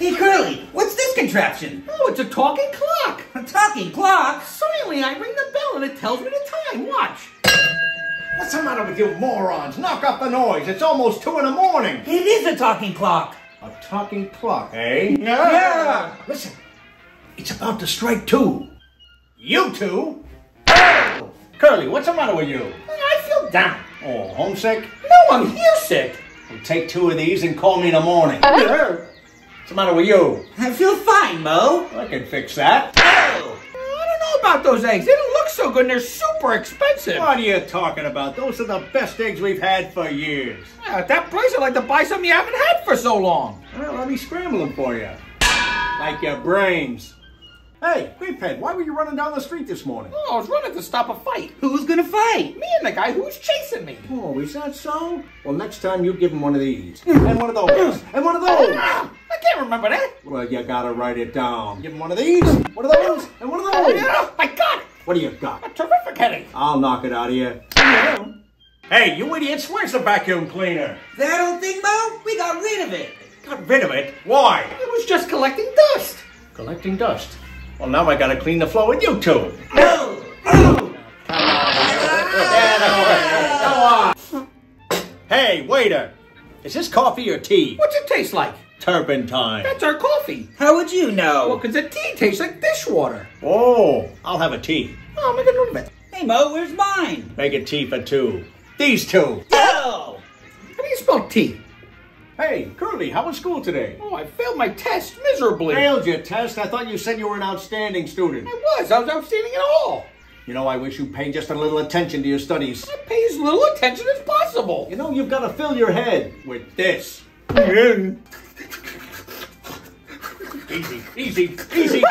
Hey, Curly, what's this contraption? Oh, it's a talking clock. A talking clock? Suddenly I ring the bell and it tells me the time. Watch. What's the matter with you morons? Knock off the noise. It's almost 2 in the morning. It is a talking clock. A talking clock, eh? Yeah. Listen, it's about to strike 2. You two? Oh! Curly, what's the matter with you? I feel down. Oh, homesick? No, I'm here sick. Well, take 2 of these and call me in the morning. Yeah. What's the matter with you? I feel fine, Mo. I can fix that. Oh! I don't know about those eggs. They don't look so good and they're super expensive. What are you talking about? Those are the best eggs we've had for years. Yeah, at that price, I'd like to buy something you haven't had for so long. Well, let me scramble them for you. Like your brains. Hey, Grapefhead, why were you running down the street this morning? Oh, I was running to stop a fight. Who's gonna fight? Me and the guy who's chasing me. Oh, is that so? Well, next time you give him one of these. And one of those. And one of those. I can't remember that. Well, you gotta write it down. Give him one of these. One of those. And one of those. I got it. What do you got? A terrific headache. I'll knock it out of you. Hey, you idiots, where's the vacuum cleaner? That old thing, Mo? We got rid of it. Got rid of it? Why? It was just collecting dust. Collecting dust? Well, now I gotta clean the floor with you two. No! Hey, waiter. Is this coffee or tea? What's it taste like? Turpentine. That's our coffee. How would you know? Well, because the tea tastes like dishwater. Oh, I'll have a tea. Oh, make a little bit. Hey, Mo, where's mine? Make a tea for 2. These 2. No! How do you spell tea? Hey, Curly, how was school today? Oh, I failed my test miserably. Failed your test? I thought you said you were an outstanding student. I was outstanding at all. You know, I wish you paid just a little attention to your studies. I pay as little attention as possible. You know, you've got to fill your head with this. Easy, easy, easy.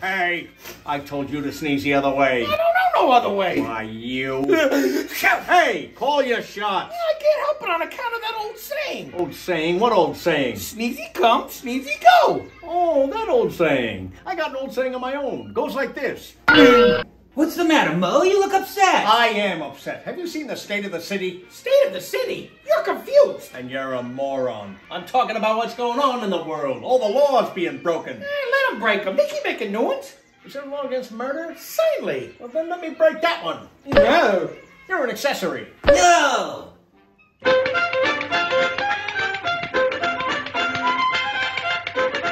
Hey, I told you to sneeze the other way. I don't know no other way. Why, you. Hey, call your shots. Yeah, I can't help it on account of that old saying. Old saying? What old saying? Sneezy come, sneezy go. Oh, that old saying. I got an old saying of my own. Goes like this. What's the matter, Mo? You look upset. I am upset. Have you seen the state of the city? State of the city? You're confused. And you're a moron. I'm talking about what's going on in the world. All the laws being broken. Let them break them. They keep making new ones. Is there a law against murder? Certainly. Well, then let me break that one. No. You're an accessory. No.